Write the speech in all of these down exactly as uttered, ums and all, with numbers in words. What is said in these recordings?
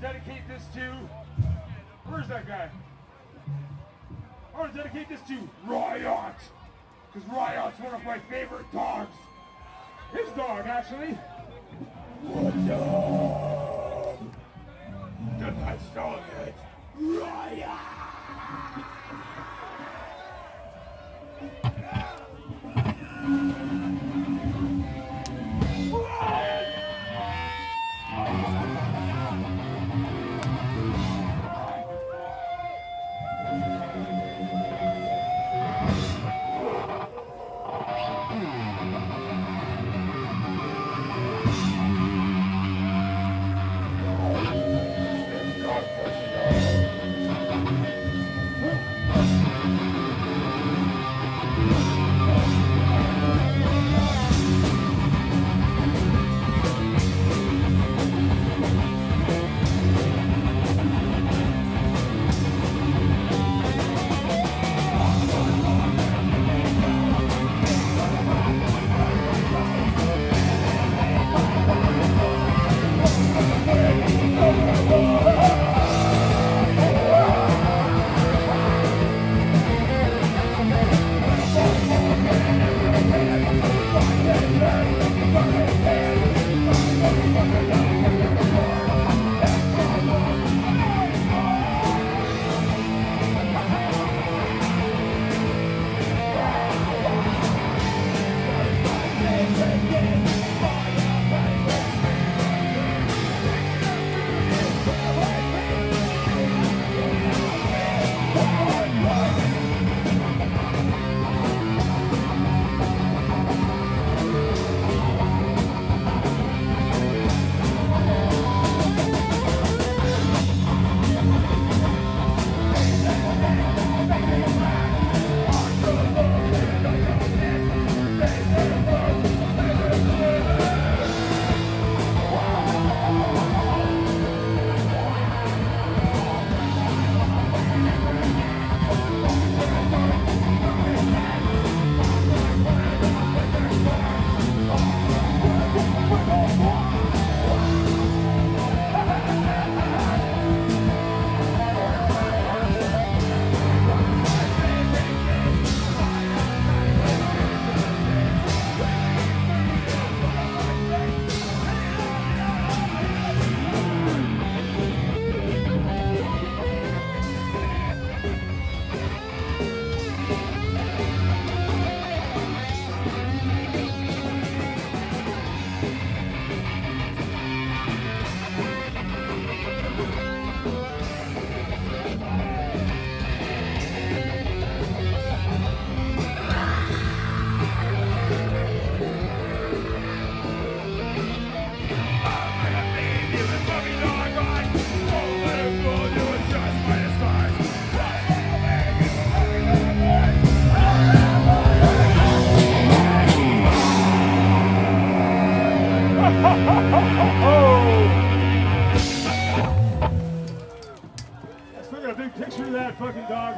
dedicate this to, where's that guy? I want to dedicate this to Riot, because Riot's one of my favorite dogs. His dog, actually. What's up? Did I sell it? Riot! Hey, fuck it down.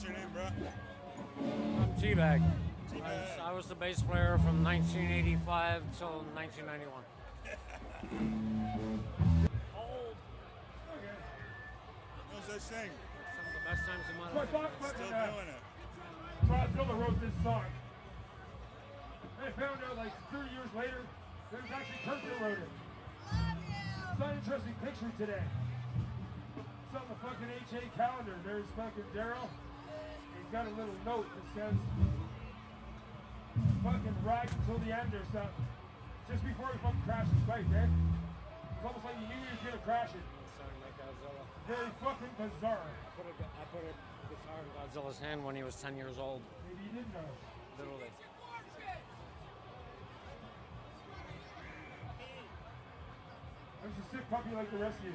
What's your name, bro? I'm T-Bag. I, I was the bass player from nineteen eighty-five till nineteen ninety-one. Old. Okay. No such thing. Some of the best times in my life. But, but, still uh, doing it. Todd Silva wrote this song. I found out like thirty years later, there's actually Kirkman wrote it. It's not an interesting picture today. It's on the fucking H A calendar. There's fucking Daryl. He's got a little note that says, fucking ride until the end or something. Just before he fucking crashes, right, man? It's almost like you knew he was gonna crash it. Sounding like Godzilla. Very fucking bizarre. I put, a, I put a guitar in Godzilla's hand when he was ten years old. Maybe you didn't know. Literally. I was a sick puppy like the rest of you.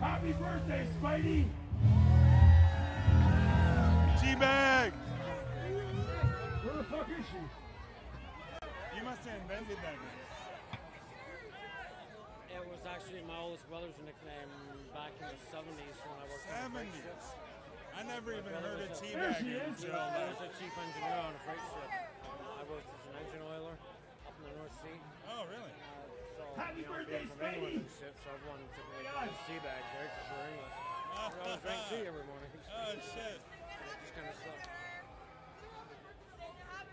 Happy birthday, Spidey! So everyone took me to Steve Bag, right? Because we're English. I don't drink tea every morning. Oh, shit. I just kind of slept.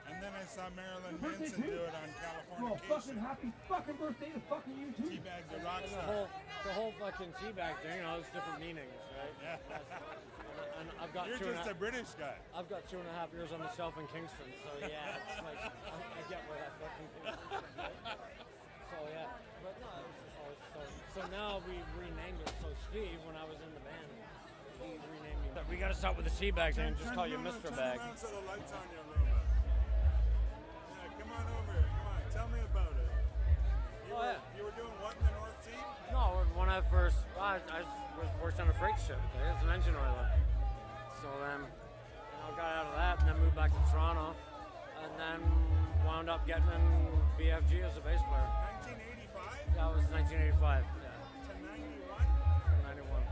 And then I saw Marilyn Vincent do it on Californication. Well, fucking happy fucking birthday to fucking you, too. Teabag the rock star. The whole, the whole fucking teabag thing, all those different meanings, right? Yeah. And I've got You're two just a, a British guy. I've got two and a half years on myself in Kingston, so yeah, it's like, I, I get where that fucking thing is. So yeah, but no, it was just always so. So now we renamed it. So Steve, when I was in the band, he renamed me. But we gotta stop with the tea bag name. Just call you Mister Bag. Turn around so the lights on you a little bit. Yeah, come on over here. Come on, tell me about it. You, oh, were, yeah. you were doing what in the North Sea? No, when I first, well, I, I was worked on a freight ship. Okay? As an engine oiler. So then, you know, got out of that, and then moved back to Toronto, and then wound up getting in B F G as a bass player. nineteen eighty-five? That was nineteen eighty-five, yeah. To ninety-one? ninety-one.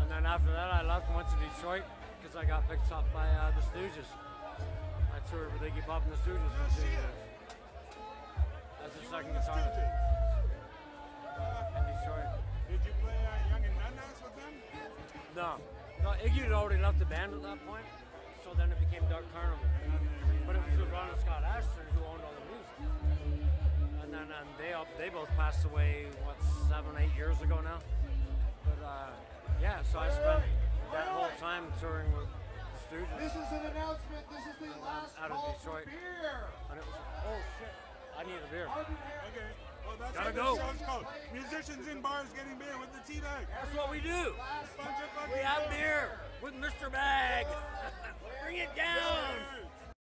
And then after that I left and went to Detroit because I got picked up by uh, the Stooges. I toured with Iggy Pop and the Stooges for two years. As a second guitar. In Detroit. Did you play uh, Young and Nuthouse with them? No. No, Iggy had already left the band at that point, so then it became Dark Carnival. But it was with Ron and Scott Ashton who owned all the music. And then and they all, they both passed away, what, seven, eight years ago now? But uh, yeah, so I spent that whole time touring with the Stooges. This is an announcement, this is the last call for beer! And it was like, oh shit, I need a beer. Okay, well that's Gotta go. Show's called. Musicians in bars getting beer with the tea bag. That's what we do! Bunch of we have beer with Mister Bag! Bring it down!